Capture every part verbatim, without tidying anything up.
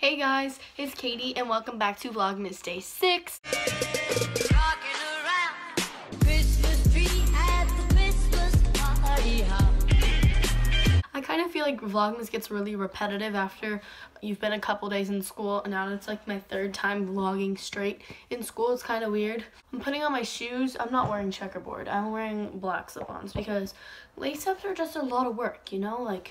Hey guys, it's Katie and welcome back to Vlogmas Day six. I kind of feel like Vlogmas gets really repetitive after you've been a couple days in school, and now it's like my third time vlogging straight in school. It's kind of weird. I'm putting on my shoes. I'm not wearing checkerboard. I'm wearing black slip-ons because lace-ups are just a lot of work, you know? Like,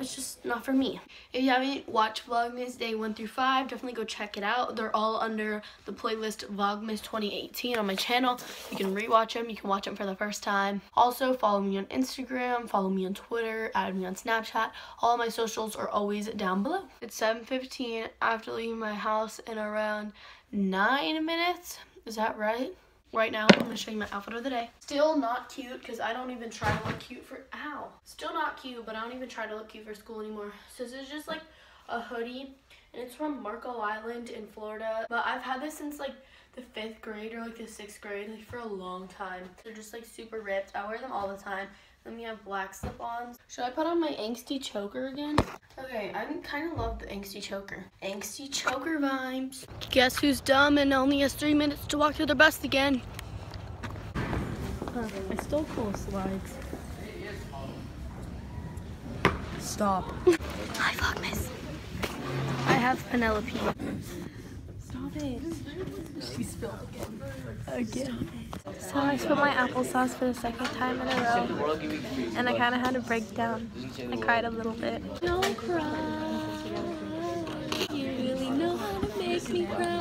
it's just not for me. If you haven't watched Vlogmas Day one through five, definitely go check it out. They're all under the playlist Vlogmas twenty eighteen on my channel. You can rewatch them. You can watch them for the first time. Also, follow me on Instagram, follow me on Twitter, add me on Snapchat. All my socials are always down below. It's seven fifteen after leaving my house in around nine minutes. Is that right? Right now, I'm gonna show you my outfit of the day. Still not cute, because I don't even try to look cute for, ow. Still not cute, but I don't even try to look cute for school anymore. So this is just like a hoodie, and it's from Marco Island in Florida. But I've had this since like the fifth grade or like the sixth grade, like for a long time. They're just like super ripped. I wear them all the time. Then we have black slip-ons. Should I put on my angsty choker again? Okay, I kind of love the angsty choker. Angsty choker vibes. Guess who's dumb and only has three minutes to walk to their best again? Huh, I stole cool slides. Stop. Hi, Vlogmas. I have Penelope. Stop it. She spilled again. Again. So I spilled my applesauce for the second time in a row, and I kind of had a breakdown. I cried a little bit. Don't cry. You really know how to make me cry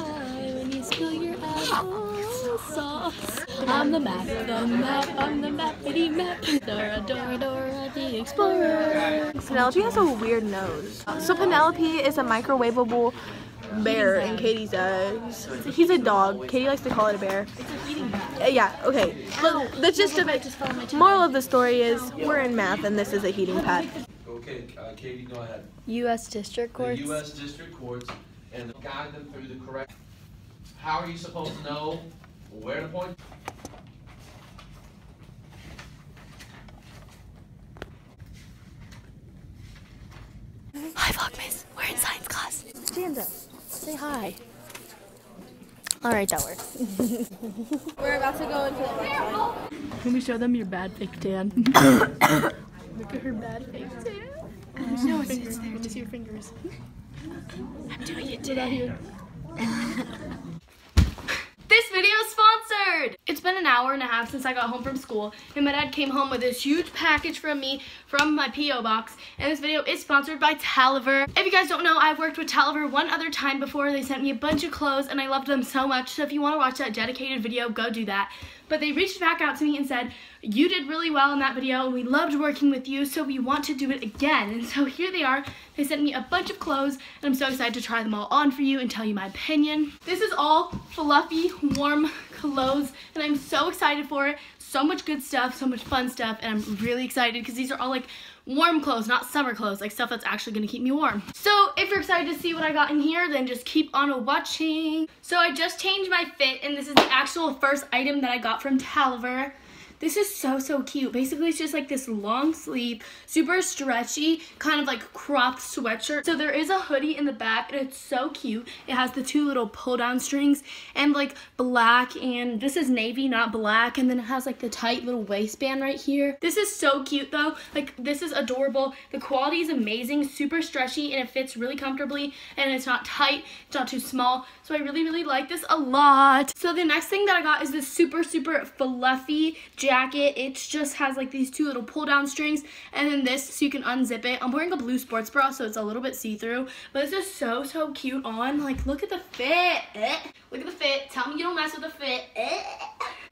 when you spill your applesauce. I'm the map, the map, I'm the mappity map. Dora, Dora, Dora, the explorer. Penelope has a weird nose. So Penelope is a microwavable bear in Katie's eyes. He's a dog. Katie likes to call it a bear. Yeah, okay. Look, that's just a bit. Moral of the story is we're in math and this is a heating pad. Okay, uh, Katie, go ahead. U S District Courts. The U S District Courts, and guide them through the correct. How are you supposed to know where to point? Hi, Vlogmas. We're in science class. Stand up. Say hi. All right, that works. We're about to go into the workshop. Can we show them your bad fake tan? Look at her bad fake tan. Uh, no, it's, it's there. Just your fingers. I'm doing it today. This video is sponsored. It's been an hour and a half since I got home from school, and my dad came home with this huge package from me from my P O box, and this video is sponsored by Talever. If you guys don't know, I've worked with Talever one other time before. They sent me a bunch of clothes and I loved them so much, so if you want to watch that dedicated video, go do that. But they reached back out to me and said, you did really well in that video, we loved working with you, so we want to do it again. And so here they are. They sent me a bunch of clothes and I'm so excited to try them all on for you and tell you my opinion. This is all fluffy, warm clothes, and I'm so excited for it. So much good stuff, so much fun stuff, and I'm really excited because these are all like warm clothes, not summer clothes, like stuff that's actually gonna keep me warm. So if you're excited to see what I got in here, then just keep on watching. So I just changed my fit, and this is the actual first item that I got from Talever. This is so, so cute. Basically, it's just like this long sleeve, super stretchy, kind of like cropped sweatshirt. So there is a hoodie in the back, and it's so cute. It has the two little pull-down strings and like black, and this is navy, not black. And then it has like the tight little waistband right here. This is so cute though. Like, this is adorable. The quality is amazing, super stretchy, and it fits really comfortably, and it's not tight, it's not too small. So I really, really like this a lot. So the next thing that I got is this super, super fluffy jacket. Jacket. It just has like these two little pull down strings, and then this, so you can unzip it. I'm wearing a blue sports bra, so it's a little bit see-through, but this is so, so cute on. Like, look at the fit. Eh. Look at the fit. Tell me you don't mess with the fit. Eh.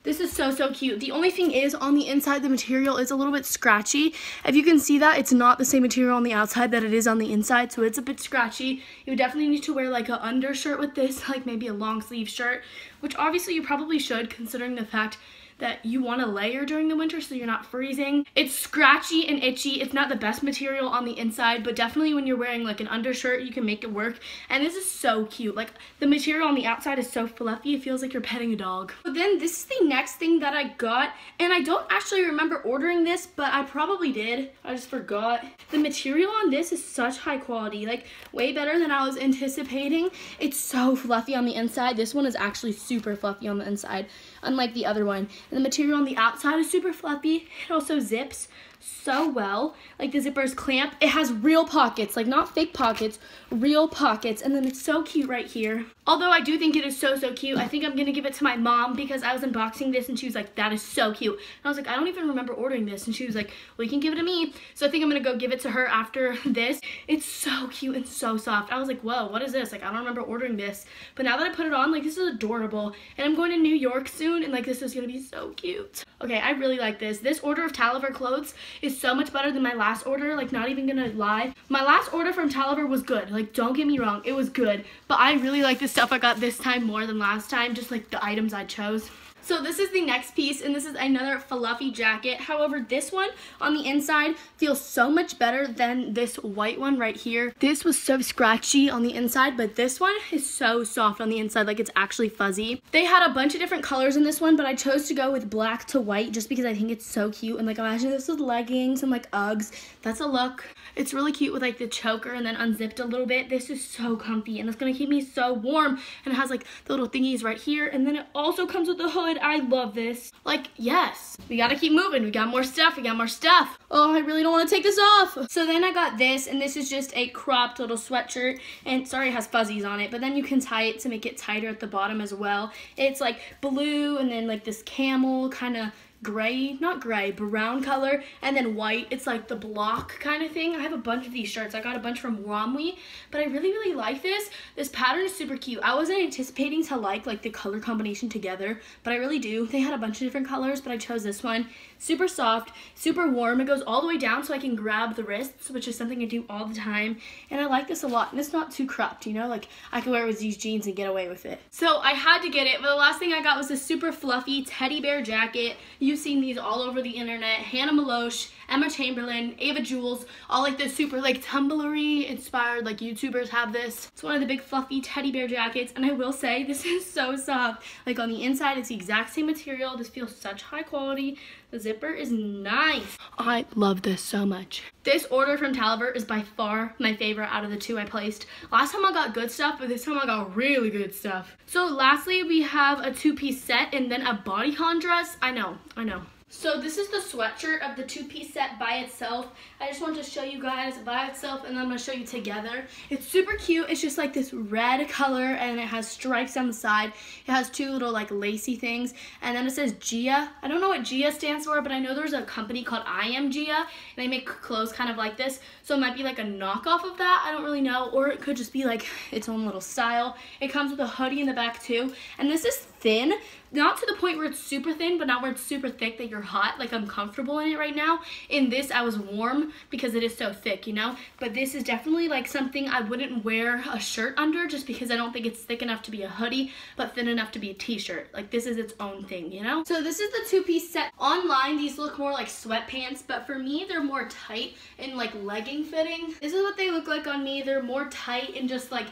This is so, so cute. The only thing is, on the inside, the material is a little bit scratchy. If you can see that, it's not the same material on the outside that it is on the inside, so it's a bit scratchy. You definitely need to wear like an undershirt with this, like maybe a long sleeve shirt, which obviously you probably should, considering the fact that you want to layer during the winter so you're not freezing. It's scratchy and itchy. It's not the best material on the inside, but definitely when you're wearing like an undershirt, you can make it work. And this is so cute. Like the material on the outside is so fluffy, it feels like you're petting a dog. But then this is the next thing that I got, and I don't actually remember ordering this, but I probably did. I just forgot. The material on this is such high quality, like way better than I was anticipating. It's so fluffy on the inside. This one is actually super fluffy on the inside, unlike the other one. And the material on the outside is super fluffy. It also zips so well. Like the zippers clamp. It has real pockets, like not fake pockets, real pockets. And then it's so cute right here. Although I do think it is so, so cute. I think I'm gonna give it to my mom because I was unboxing this and she was like, that is so cute. And I was like, I don't even remember ordering this. And she was like, well, you can give it to me. So I think I'm gonna go give it to her after this. It's so cute and so soft. I was like, whoa, what is this? Like, I don't remember ordering this. But now that I put it on, like, this is adorable. And I'm going to New York soon and like, this is gonna be so cute. Okay, I really like this. This order of Talever clothes is so much better than my last order, like not even gonna lie. My last order from Talever was good, like don't get me wrong, it was good, but I really like the stuff I got this time more than last time, just like the items I chose. So this is the next piece, and this is another fluffy jacket. However, this one on the inside feels so much better than this white one right here. This was so scratchy on the inside, but this one is so soft on the inside, like it's actually fuzzy. They had a bunch of different colors in this one, but I chose to go with black to white just because I think it's so cute. And like imagine this with leggings and like Uggs. That's a look. It's really cute with like the choker and then unzipped a little bit. This is so comfy and it's gonna keep me so warm. And it has like the little thingies right here, and then it also comes with the hood. I love this. Like, yes, we gotta keep moving. We got more stuff. We got more stuff. Oh, I really don't want to take this off. So then I got this, and this is just a cropped little sweatshirt, and sorry, it has fuzzies on it, but then you can tie it to make it tighter at the bottom as well. It's like blue and then like this camel kind of gray, not gray, brown color, and then white. It's like the block kind of thing. I have a bunch of these shirts. I got a bunch from Romwe, but I really, really like this. This pattern is super cute. I wasn't anticipating to like like the color combination together, but I really do. They had a bunch of different colors, but I chose this one. Super soft, super warm. It goes all the way down so I can grab the wrists, which is something I do all the time, and I like this a lot. And it's not too cropped, you know, like I can wear it with these jeans and get away with it. So I had to get it, but the last thing I got was this super fluffy teddy bear jacket. You You've seen these all over the internet. Hannah Meloche, Emma Chamberlain, Ava Jules, all like the super like Tumblr-y inspired like YouTubers have this. It's one of the big fluffy teddy bear jackets, and I will say this is so soft. Like on the inside, it's the exact same material. This feels such high quality. The zipper is nice. I love this so much. This order from Talever is by far my favorite out of the two I placed. Last time I got good stuff, but this time I got really good stuff. So lastly, we have a two-piece set and then a bodycon dress. I know, I know. So this is the sweatshirt of the two-piece set by itself. I just wanted to show you guys by itself, and then I'm going to show you together. It's super cute. It's just like this red color, and it has stripes on the side. It has two little like lacy things, and then it says Gia. I don't know what Gia stands for, but I know there's a company called I Am Gia, and they make clothes kind of like this. So it might be like a knockoff of that. I don't really know, or it could just be like its own little style. It comes with a hoodie in the back too, and this is thin, not to the point where it's super thin, but not where it's super thick that you're hot. Like I'm comfortable in it right now. In this I was warm because it is so thick, you know, but this is definitely like something I wouldn't wear a shirt under just because I don't think it's thick enough to be a hoodie, but thin enough to be a t-shirt. Like this is its own thing, you know. So this is the two-piece set. Online these look more like sweatpants, but for me they're more tight and like legging fitting. This is what they look like on me. They're more tight and just like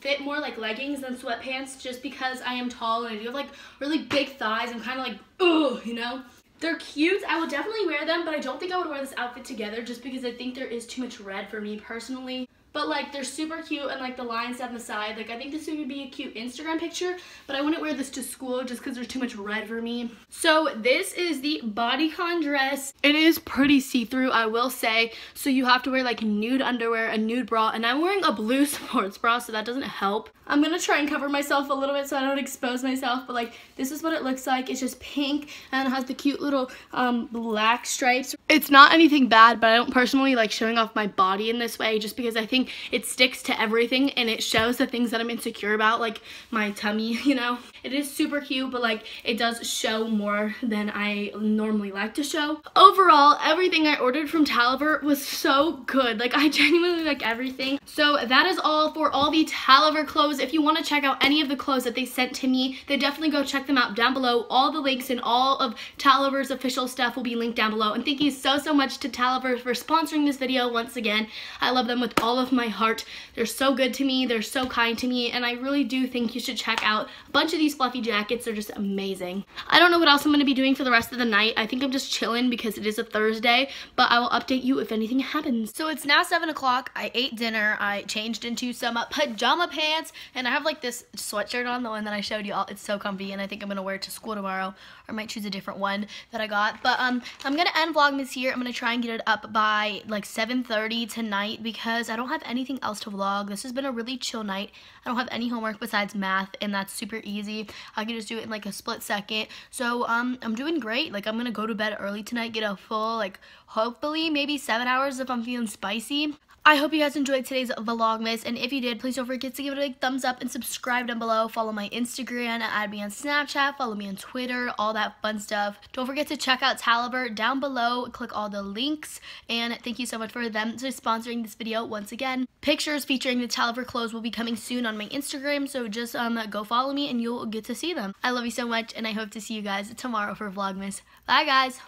fit more like leggings than sweatpants, just because I am tall and I do have like really big thighs. I'm kind of like, oh, you know. They're cute. I will definitely wear them, but I don't think I would wear this outfit together just because I think there is too much red for me personally. But like they're super cute, and like the lines down the side, like I think this would be a cute Instagram picture, but I wouldn't wear this to school just because there's too much red for me. So this is the bodycon dress. It is pretty see-through, I will say, so you have to wear like nude underwear, a nude bra, and I'm wearing a blue sports bra, so that doesn't help. I'm gonna try and cover myself a little bit so I don't expose myself, but like this is what it looks like. It's just pink and it has the cute little um, black stripes. It's not anything bad, but I don't personally like showing off my body in this way just because I think everything. It sticks to everything, and it shows the things that I'm insecure about, like my tummy, you know. It is super cute, but like it does show more than I normally like to show. Overall, everything I ordered from Talever was so good. Like, I genuinely like everything. So that is all for all the Talever clothes. If you want to check out any of the clothes that they sent to me, then definitely go check them out down below. All the links and all of Talever's official stuff will be linked down below. And thank you so, so much to Talever for sponsoring this video once again. I love them with all of my heart. They're so good to me. They're so kind to me. And I really do think you should check out a bunch of these fluffy jackets. They're just amazing. I don't know what else I'm going to be doing for the rest of the night. I think I'm just chilling because it is a Thursday, but I will update you if anything happens. So it's now seven o'clock. I ate dinner. I changed into some uh, pajama pants, and I have like this sweatshirt on, the one that I showed you all. It's so comfy, and I think I'm going to wear it to school tomorrow, or I might choose a different one that I got. But um, I'm going to end Vlogmas here. I'm going to try and get it up by like seven thirty tonight because I don't have anything else to vlog. This has been a really chill night. I don't have any homework besides math, and that's super easy. I can just do it in like a split second. So um, I'm doing great. Like, I'm going to go to bed early tonight, get a full, like, hopefully maybe seven hours if I'm feeling spicy. I hope you guys enjoyed today's Vlogmas, and if you did, please don't forget to give it a big thumbs up and subscribe down below. Follow my Instagram, add me on Snapchat, follow me on Twitter, all that fun stuff. Don't forget to check out Talever down below, click all the links, and thank you so much for them for sponsoring this video once again. Pictures featuring the Talever clothes will be coming soon on my Instagram, so just um, go follow me and you'll get to see them. I love you so much, and I hope to see you guys tomorrow for Vlogmas. Bye guys!